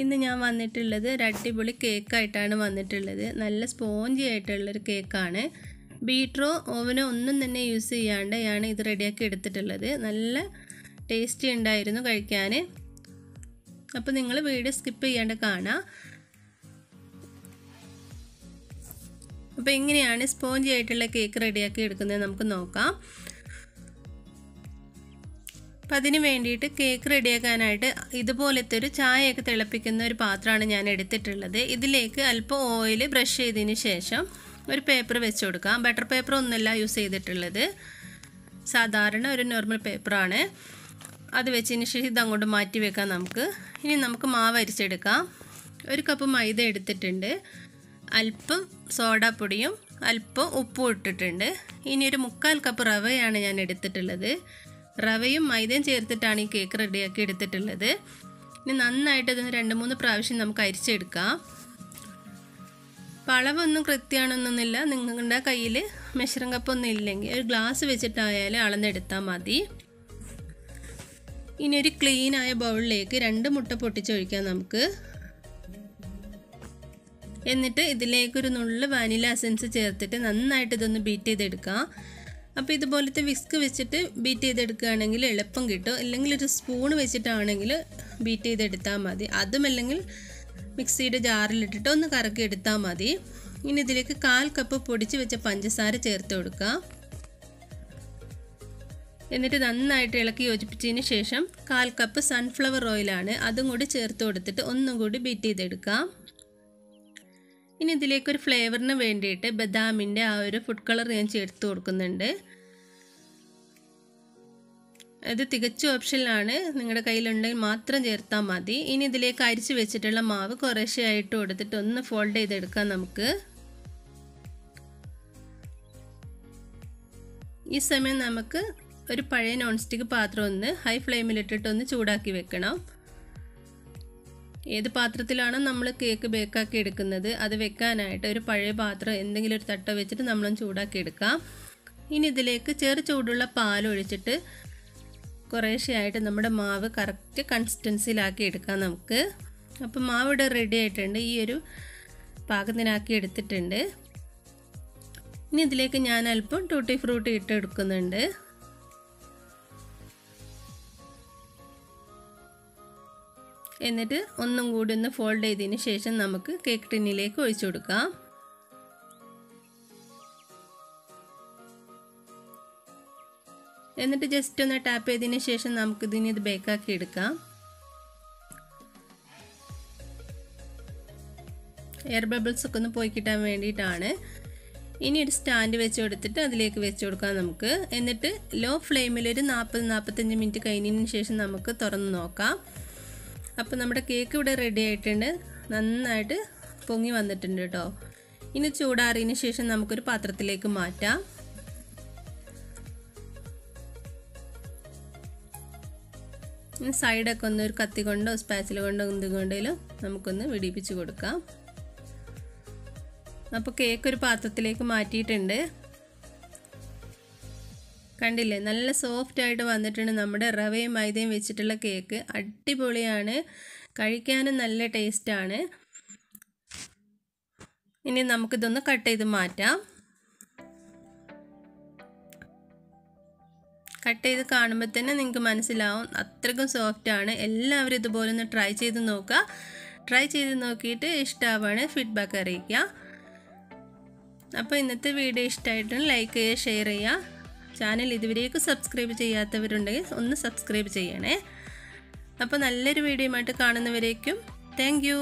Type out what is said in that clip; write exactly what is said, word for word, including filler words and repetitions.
ഇന്ന് ഞാൻ വന്നിട്ടുള്ളത് ഒരു അടിപൊളി കേക്ക് ആയിട്ടാണ് വന്നിട്ടുള്ളത് നല്ല സ്പോഞ്ചി ആയിട്ടുള്ള ഒരു കേക്കാണ് ബീറ്ററോ ഓവനോ ഒന്നും തന്നെ യൂസ് ചെയ്യാണ്ട് ആണ് ഇത് റെഡിയാക്കി എടുത്തിട്ടുള്ളത് നല്ല ടേസ്റ്റി ഉണ്ടായിരുന്നു കഴിക്കാൻ അപ്പോൾ നിങ്ങൾ വീഡിയോ സ്കിപ്പ് ചെയ്യാണ്ട് കാണാം അപ്പോൾ എങ്ങനെയാണ് സ്പോഞ്ചി ആയിട്ടുള്ള കേക്ക് റെഡിയാക്കി എടുക്കുന്നത് നമുക്ക് നോക്കാം അതിനു വേണ്ടിയിട്ട് കേക്ക് റെഡിയാക്കാനായിട്ട് ഇതുപോലത്തെ ഒരു ചായയൊക്കെ തിളപ്പിക്കുന്ന ഒരു പാത്രമാണ് ഞാൻ എടുത്തിട്ടുള്ളത് ഇതിലേക്ക് അല്പം ഓയിൽ ബ്രഷ് ചെയ്തിന് ശേഷം ഒരു പേപ്പർ വെച്ച് കൊടുക്കാം ബട്ടർ പേപ്പർ ഒന്നല്ല യൂസ് ചെയ്തിട്ടുള്ളത് സാധാരണ ഒരു നോർമൽ പേപ്പറാണ് അത് വെച്ചിന് ശേഷം ഇത് അങ്ങോട്ട് മാറ്റി വെക്കാം നമുക്ക് ഇനി നമുക്ക് മാവ് അരിച്ചെടുക്കാം ഒരു കപ്പ് മൈദ എടുത്തിട്ടുണ്ട് അല്പം സോഡാപ്പൊടിയും അല്പം ഉപ്പും ഇട്ടിട്ടുണ്ട് ഇനി ഒരു മുക്കാൽ കപ്പ് റവയാണ് ഞാൻ എടുത്തിട്ടുള്ളത് റവയും മൈദയും ചേർത്തിട്ടാണ് ഈ കേക്ക് റെഡിയാക്കി എടുത്തിട്ടുള്ളത് ഇനി നന്നായിട്ട് ഇതിന് രണ്ട് മൂന്ന് പ്രാവശ്യം നമുക്ക് അരിച്ചെടുക്കാം അളവൊന്നും കൃത്യമാണെന്നൊന്നുമില്ല നിങ്ങളുടെ കയ്യിൽ മെഷറിംഗ് കപ്പ് ഒന്നും ഇല്ലെങ്കിൽ ഒരു ഗ്ലാസ് വെച്ചിട്ടായാലും അളന്നെടുത്താൽ മതി ഇനി ഒരു ക്ലീനായ ബൗളിലേക്ക് രണ്ട് മുട്ട പൊട്ടിച്ചൊഴിക്കാം നമുക്ക് എന്നിട്ട് ഇതിലേക്കൊരു നുള്ള് വാനില എസൻസ് ചേർത്തിട്ട് നന്നായിട്ട് ഇതൊന്ന് ബീറ്റ് ചെയ്തെടുക്കാം അപ്പോൾ ഇതുപോലത്തെ വിസ്ക് വെച്ചിട്ട് ബീറ്റ് ചെയ്തെടുക്കുകയാണെങ്കിൽ എളുപ്പം കിട്ടും അല്ലെങ്കിൽ ഒരു സ്പൂൺ വെച്ചിട്ടാണെങ്കിൽ ബീറ്റ് ചെയ്തെടുത്താൽ മതി അതുമല്ലെങ്കിൽ മിക്സിയുടെ ജാറിലിട്ടിട്ട് ഒന്ന് കറക്കി എടുത്താൽ മതി ഇനി ഇതിലേക്ക് കാൽ കപ്പ് പൊടിച്ച് വെച്ച പഞ്ചസാര ചേർത്ത് കൊടുക്കുക എന്നിട്ട് നന്നായിട്ട് ഇളക്കി യോജിപ്പിച്ചതിന് ശേഷം കാൽ കപ്പ് സൺഫ്ലവർ ഓയിലാണ് അതും കൂടി ചേർത്ത് കൊടുത്തിട്ട് ഒന്നും കൂടി ബീറ്റ് ചെയ്തെടുക്കാം ഇനി ഇതിലേക്കൊരു ഫ്ലേവറിന് വേണ്ടിയിട്ട് ബദാമിൻ്റെ ആ ഒരു ഫുഡ് കളർ ഞാൻ ചേർത്ത് കൊടുക്കുന്നുണ്ട് അത് തികച്ചും ഓപ്ഷനിലാണ് നിങ്ങളുടെ കയ്യിലുണ്ടെങ്കിൽ മാത്രം ചേർത്താൽ മതി ഇനി ഇതിലേക്ക് അരിച്ച് വെച്ചിട്ടുള്ള മാവ് കുറേശ്ശെയായിട്ട് കൊടുത്തിട്ട് ഒന്ന് ഫോൾഡ് ചെയ്തെടുക്കാം നമുക്ക് ഈ സമയം നമുക്ക് ഒരു പഴയ നോൺ സ്റ്റിക്ക് പാത്രം ഒന്ന് ഹൈ ഫ്ലെയിമിലിട്ടിട്ട് ഒന്ന് ചൂടാക്കി വെക്കണം ഏത് പാത്രത്തിലാണോ നമ്മൾ കേക്ക് ബേക്കാക്കി എടുക്കുന്നത് അത് വെക്കാനായിട്ട് ഒരു പഴയ പാത്രം എന്തെങ്കിലും ഒരു തട്ട വെച്ചിട്ട് നമ്മളൊന്ന് ചൂടാക്കി എടുക്കാം ഇനി ഇതിലേക്ക് ചെറു ചൂടുള്ള പാൽ ഒഴിച്ചിട്ട് കുറേശ്ശെയായിട്ട് നമ്മുടെ മാവ് കറക്റ്റ് കൺസിസ്റ്റൻസിയിലാക്കി എടുക്കാം നമുക്ക് അപ്പോൾ മാവ് ഇവിടെ റെഡി ആയിട്ടുണ്ട് ഈ ഒരു പാകത്തിനാക്കി എടുത്തിട്ടുണ്ട് ഇനി ഇതിലേക്ക് ഞാൻ അല്പം ടൂട്ടി ഫ്രൂട്ടി ഇട്ട് എടുക്കുന്നുണ്ട് എന്നിട്ട് ഒന്നും കൂടി ഒന്ന് ഫോൾഡ് ചെയ്തതിന് ശേഷം നമുക്ക് കേക്ക് ടിന്നിലേക്ക് ഒഴിച്ചു കൊടുക്കാം എന്നിട്ട് ജസ്റ്റ് ഒന്ന് ടാപ്പ് ചെയ്തതിന് ശേഷം നമുക്ക് ഇതിനെ ഇത് ബേക്കാക്കി എടുക്കാം എയർ ബബിൾസ് ഒക്കെ ഒന്ന് പോയി കിട്ടാൻ വേണ്ടിയിട്ടാണ് ഇനി ഒരു സ്റ്റാൻഡ് വെച്ച് കൊടുത്തിട്ട് അതിലേക്ക് വെച്ച് കൊടുക്കാം നമുക്ക് എന്നിട്ട് ലോ ഫ്ലെയിമിൽ ഒരു നാൽപ്പത് നാൽപ്പത്തഞ്ച് മിനിറ്റ് കഴിഞ്ഞതിന് ശേഷം നമുക്ക് തുറന്ന് നോക്കാം അപ്പോൾ നമ്മുടെ കേക്ക് ഇവിടെ റെഡി ആയിട്ടുണ്ട് നന്നായിട്ട് പൊങ്ങി വന്നിട്ടുണ്ട് കേട്ടോ ഇനി ചൂടാറിയതിന് ശേഷം നമുക്കൊരു പാത്രത്തിലേക്ക് മാറ്റാം സൈഡൊക്കെ ഒന്ന് ഒരു കത്തി കൊണ്ടോ സ്പാച്ചില കൊണ്ടോ എന്തുകൊണ്ടേലും നമുക്കൊന്ന് വിടിപ്പിച്ച് കൊടുക്കാം അപ്പോൾ കേക്ക് ഒരു പാത്രത്തിലേക്ക് മാറ്റിയിട്ടുണ്ട് കണ്ടില്ലേ നല്ല സോഫ്റ്റ് ആയിട്ട് വന്നിട്ടുണ്ട് നമ്മുടെ റവയും മൈദയും വെച്ചിട്ടുള്ള കേക്ക് അടിപൊളിയാണ് കഴിക്കാനും നല്ല ടേസ്റ്റാണ് ഇനി നമുക്കിതൊന്ന് കട്ട് ചെയ്ത് മാറ്റാം കട്ട് ചെയ്ത് കാണുമ്പോൾ തന്നെ നിങ്ങൾക്ക് മനസ്സിലാവും അത്രയ്ക്കും സോഫ്റ്റാണ് എല്ലാവരും ഇതുപോലെ ഒന്ന് ട്രൈ ചെയ്ത് നോക്കുക ട്രൈ ചെയ്ത് നോക്കിയിട്ട് ഇഷ്ടമാവുകയാണ് ഫീഡ്ബാക്ക് അറിയിക്കുക അപ്പോൾ ഇന്നത്തെ വീഡിയോ ഇഷ്ടമായിട്ടുണ്ടെങ്കിൽ ലൈക്ക് ചെയ്യുക ഷെയർ ചെയ്യുക ചാനൽ ഇതുവരേക്കും സബ്സ്ക്രൈബ് ചെയ്യാത്തവരുണ്ടെങ്കിൽ ഒന്ന് സബ്സ്ക്രൈബ് ചെയ്യണേ അപ്പോൾ നല്ലൊരു വീഡിയോയുമായിട്ട് കാണുന്നവരേക്കും താങ്ക് യു